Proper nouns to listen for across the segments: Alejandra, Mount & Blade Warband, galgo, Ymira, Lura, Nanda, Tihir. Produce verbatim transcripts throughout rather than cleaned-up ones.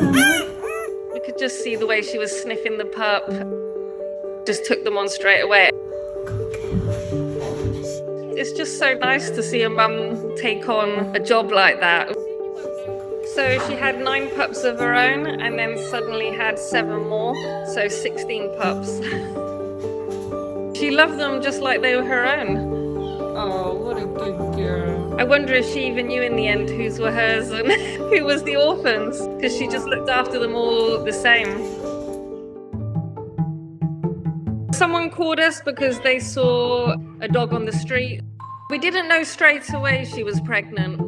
I could just see the way she was sniffing the pup. Just took them on straight away. It's just so nice to see a mum take on a job like that. So she had nine pups of her own and then suddenly had seven more, so sixteen pups. She loved them just like they were her own. Oh, what a good girl. I wonder if she even knew in the end whose were hers and who was the orphans, because she just looked after them all the same. Someone called us because they saw a dog on the street. We didn't know straight away she was pregnant.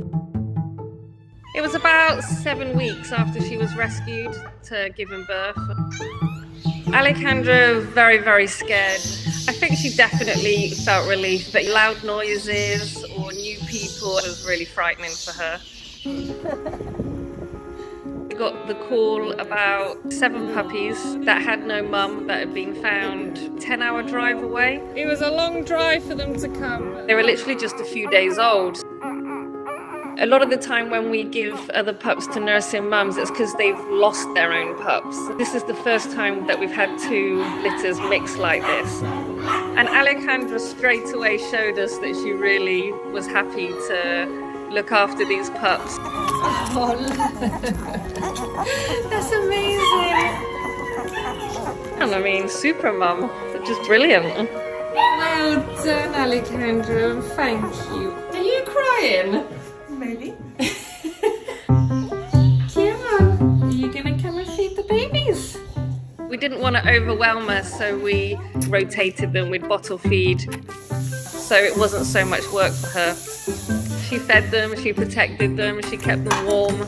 It was about seven weeks after she was rescued to giving birth. Alejandra, very, very scared. I think she definitely felt relief, but loud noises or new people was really frightening for her. We got the call about seven puppies that had no mum that had been found ten hour drive away. It was a long drive for them to come. They were literally just a few days old. A lot of the time when we give other pups to nursing mums, it's because they've lost their own pups. This is the first time that we've had two litters mixed like this. And Alejandra straight away showed us that she really was happy to look after these pups. Oh, that's amazing. And I mean, super mum, just brilliant. Well done, Alejandra, thank you. Are you crying? Really? Kieran, are you gonna come and feed the babies? We didn't want to overwhelm her, so we rotated them, we'd bottle feed, so it wasn't so much work for her. She fed them, she protected them, she kept them warm,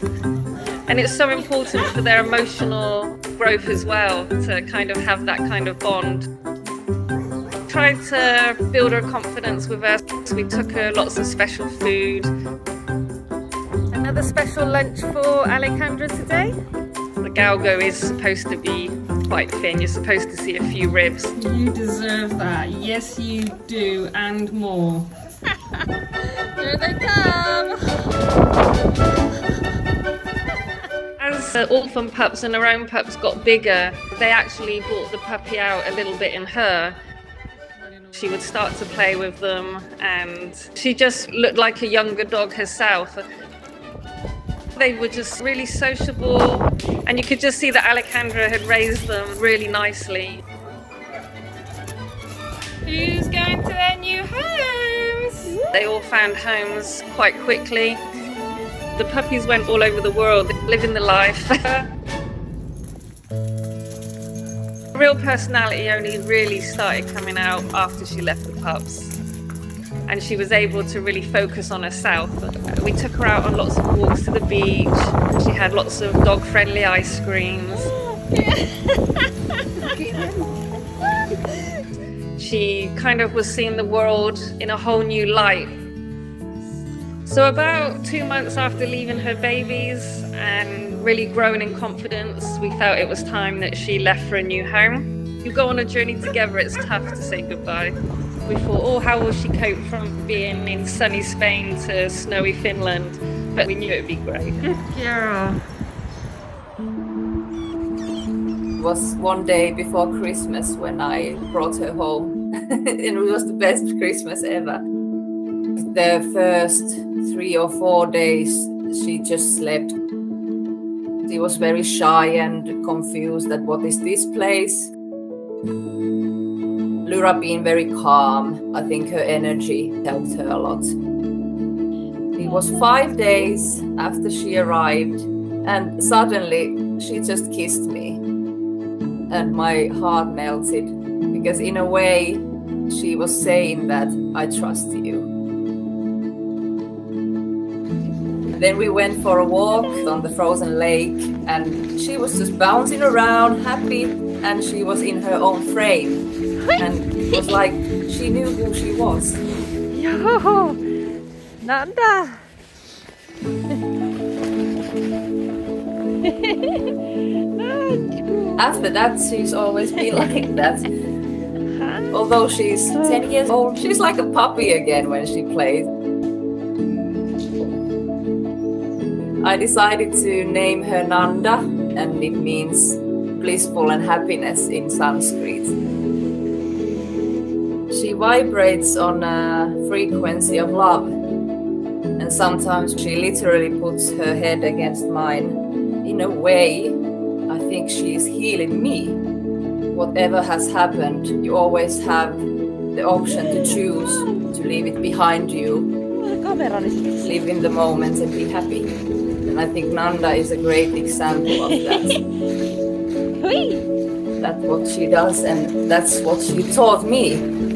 and it's so important for their emotional growth as well to kind of have that kind of bond. Tried to build her confidence with her, so we took her lots of special food. Another special lunch for Alejandra today. The galgo is supposed to be quite thin, you're supposed to see a few ribs. You deserve that, yes you do, and more. Here they come! As the orphan pups and her own pups got bigger, they actually brought the puppy out a little bit in her. She would start to play with them and she just looked like a younger dog herself. They were just really sociable and you could just see that Alejandra had raised them really nicely. Who's going to their new homes? They all found homes quite quickly. The puppies went all over the world, living the life. Real personality only really started coming out after she left the pups and she was able to really focus on herself. We took her out on lots of walks to the beach, she had lots of dog friendly ice creams. She kind of was seeing the world in a whole new light. So about two months after leaving her babies and really growing in confidence, we felt it was time that she left for a new home. You go on a journey together, it's tough to say goodbye. We thought, oh, how will she cope from being in sunny Spain to snowy Finland? But we knew it would be great. Yeah. It was one day before Christmas when I brought her home. And it was the best Christmas ever. The first three or four days she just slept. She was very shy and confused at what is this place. Lura being very calm, I think her energy helped her a lot. It was five days after she arrived and suddenly she just kissed me and my heart melted because in a way she was saying that I trust you. Then we went for a walk on the frozen lake and she was just bouncing around, happy, and she was in her own frame. And it was like she knew who she was. Yo, Nanda! After that, she's always been like that. Although she's ten years old, she's like a puppy again when she plays. I decided to name her Nanda and it means blissful and happiness in Sanskrit. She vibrates on a frequency of love, and sometimes she literally puts her head against mine. In a way, I think she is healing me. Whatever has happened, you always have the option to choose to leave it behind you, live in the moment and be happy. And I think Nanda is a great example of that. That's what she does, and that's what she taught me.